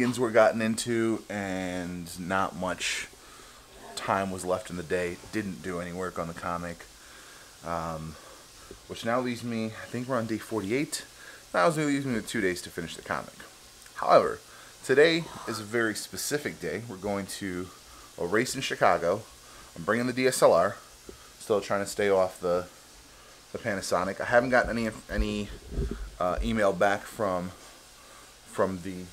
shenanigans were gotten into, and not much time was left in the day. Didn't do any work on the comic, which now leaves me, I think we're on day 48, now it leaves me with 2 days to finish the comic. However, today is a very specific day. We're going to a race in Chicago. I'm bringing the DSLR, still trying to stay off the Panasonic. I haven't gotten any email back from the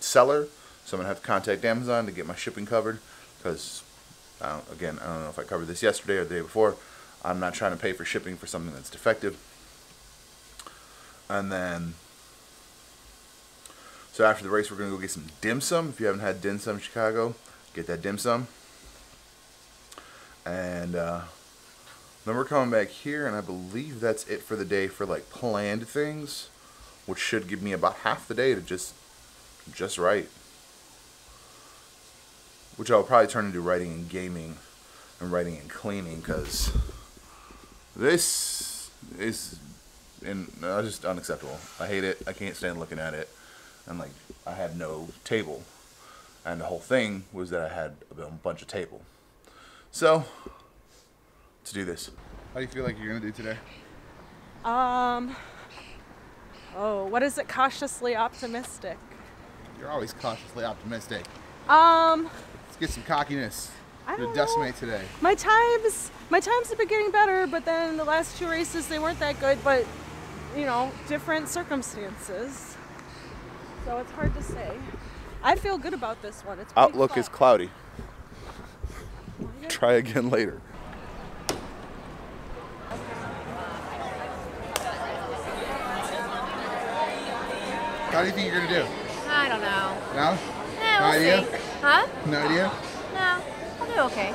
seller, so I'm gonna have to contact Amazon to get my shipping covered, because again, I don't know if I covered this yesterday or the day before. I'm not trying to pay for shipping for something that's defective. And then, so after the race, we're gonna go get some dim sum. If you haven't had dim sum in Chicago, get that dim sum. And then we're coming back here, and I believe that's it for the day for like planned things, which should give me about half the day to just write, which I'll probably turn into writing and gaming and writing and cleaning, because this is just unacceptable. I hate it. I can't stand looking at it. And like, I had no table, and the whole thing was that I had a bunch of table. So, to do this. How do you feel like you're gonna do today? Oh, what is it? Cautiously optimistic. You're always cautiously optimistic. Let's get some cockiness. I don't know. Decimate today. My times have been getting better, but then the last two races, they weren't that good, but you know, different circumstances. So it's hard to say. I feel good about this one. It's outlook is cloudy. Try again later. How do you think you're gonna do? I don't know. No? Eh, no idea? See. Huh? No idea? No. I'll do okay.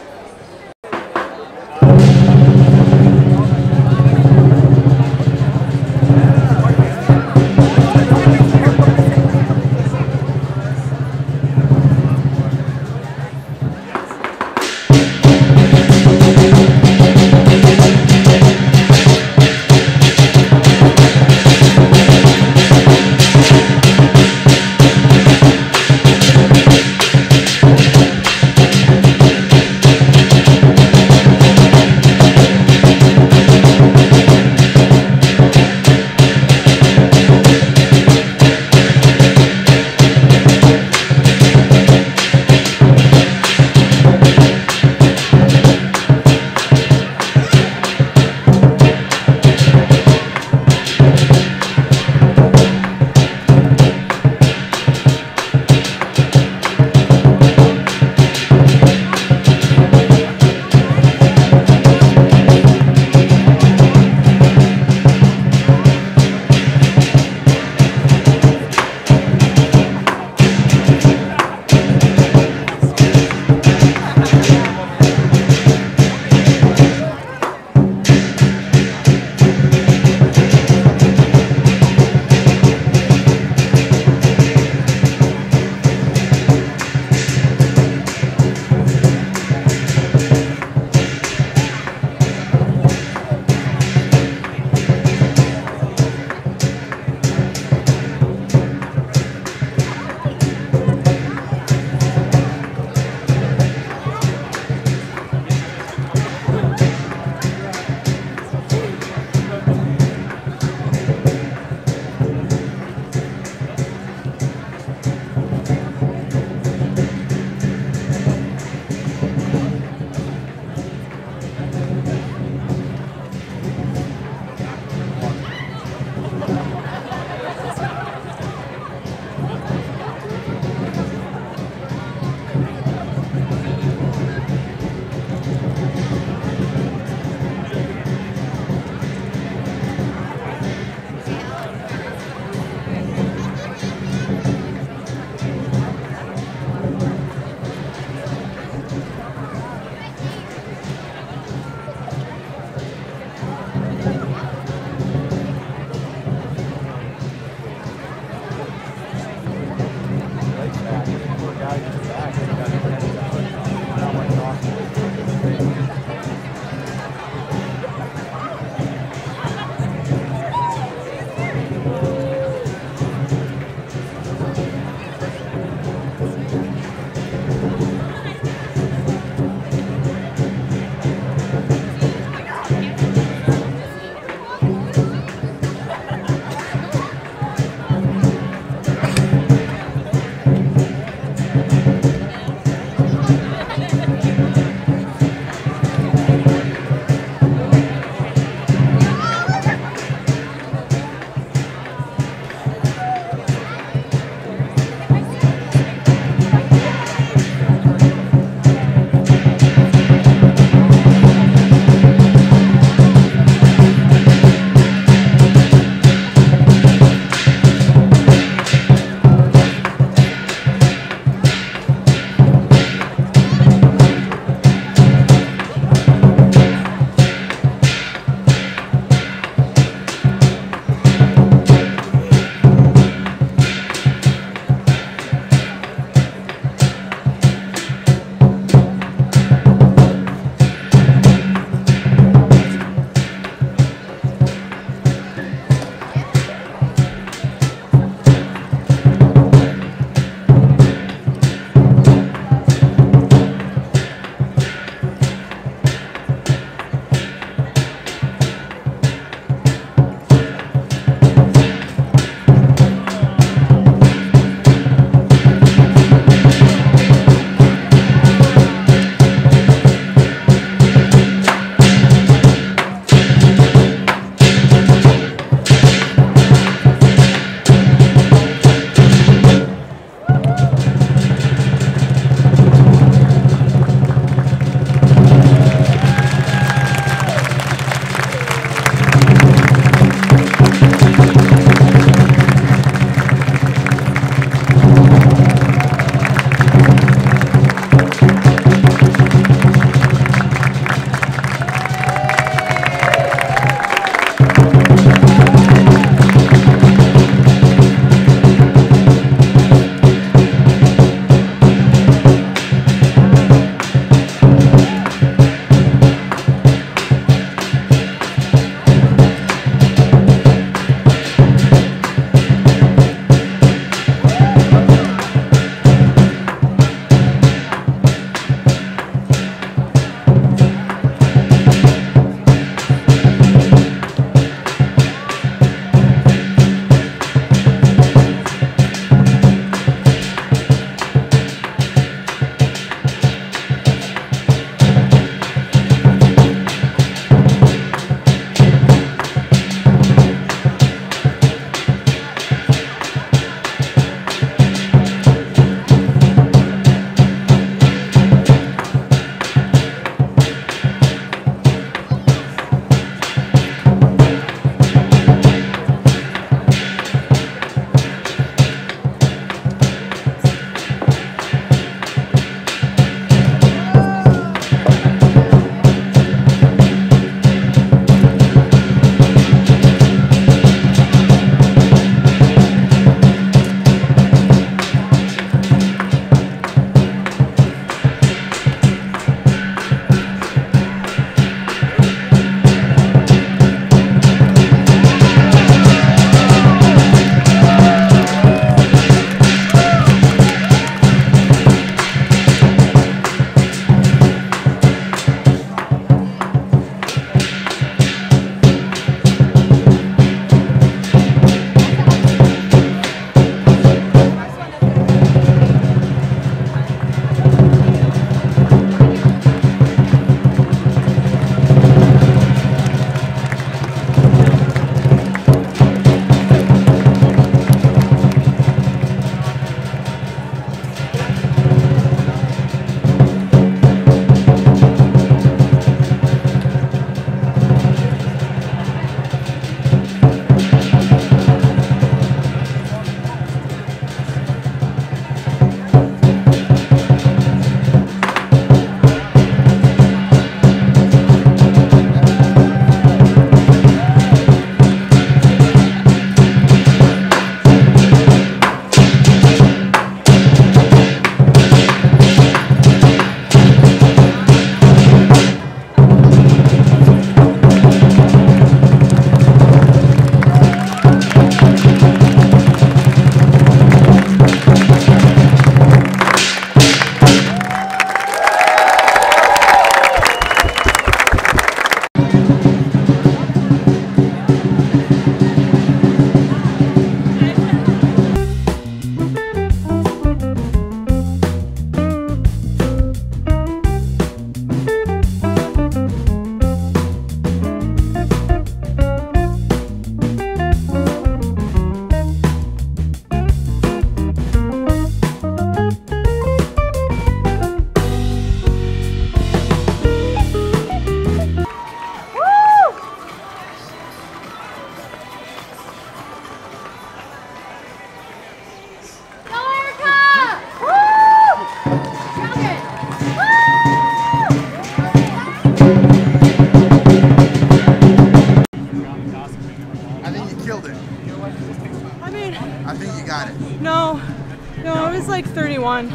31.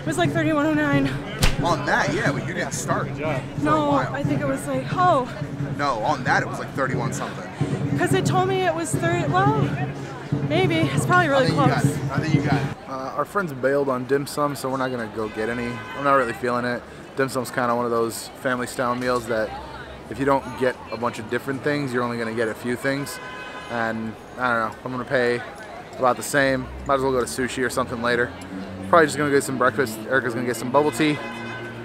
It was like 31.09. On that, yeah, but you didn't start. No, I think it was like, oh. No, on that it was like 31 something. Because it told me it was 30, well, maybe. It's probably really close. I think you got it. Our friends bailed on dim sum, so we're not going to go get any. I'm not really feeling it. Dim sum's kind of one of those family-style meals that if you don't get a bunch of different things, you're only going to get a few things. And I don't know, I'm going to pay about the same. Might as well go to sushi or something later. Probably just going to get some breakfast. Erica's going to get some bubble tea.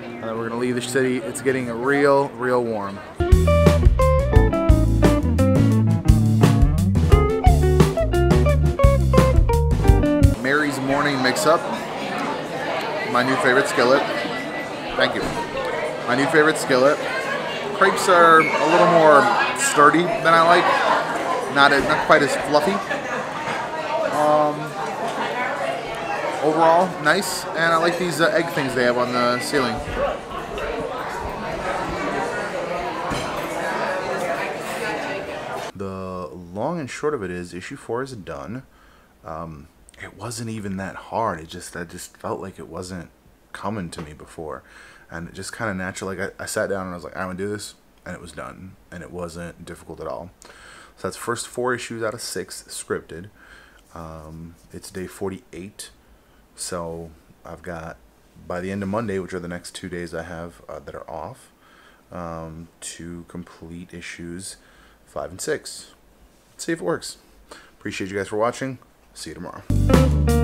And then we're going to leave the city. It's getting real, real warm. Mary's Morning Mix-Up, my new favorite skillet. Thank you. My new favorite skillet. Crepes are a little more sturdy than I like. Not quite as fluffy. Overall, nice. And I like these egg things they have on the ceiling. The long and short of it is, issue 4 is done. It wasn't even that hard. I just felt like it wasn't coming to me before, and it just kind of natural. Like I sat down and I was like, I'm gonna do this, and it was done, and it wasn't difficult at all. So that's first 4 issues out of 6 scripted. It's day 48, so I've got by the end of Monday, which are the next 2 days I have that are off, to complete issues 5 and 6. Let's see if it works. Appreciate you guys for watching. See you tomorrow.